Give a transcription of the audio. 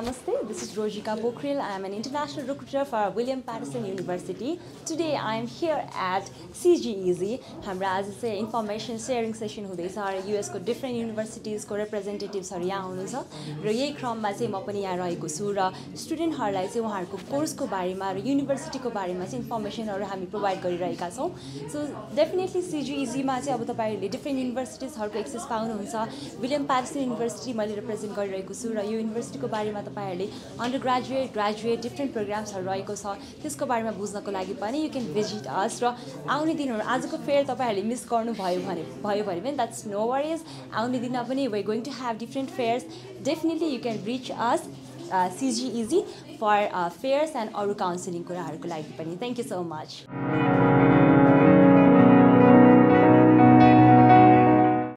Namaste, this is Rojika Pokharel. I am an international recruiter for William Paterson University. Today I am here at CGEZ. Hamra information sharing session US ko different universities ko representatives haru yaha hunuhuncha ra yahi kramma chahi ma pani yaha raheko chu ra student harulai chahi waharko course ko barema ra university ko barema chahi information haru hami provide gariraheka chhau. So definitely CGEZ ma chahi aba tapaihurule different universities haruko access paahununcha. William Paterson University ma represent gariraheku chu ra yo university ko barema तपाईहरुले undergraduate, graduate, different programs are रहेको छ त्यसको बारेमा बुझ्नको लागि पनि you can visit us र आउने दिनहरु आजको fair तपाईहरुले मिस गर्नु भयो भने पनि that's no worries. आउने दिनमा पनि we are going to have different fairs. Definitely you can reach us CGEZ for fairs and अरु काउन्सेलिङ कुराहरुको लागि पनि. Thank you so much.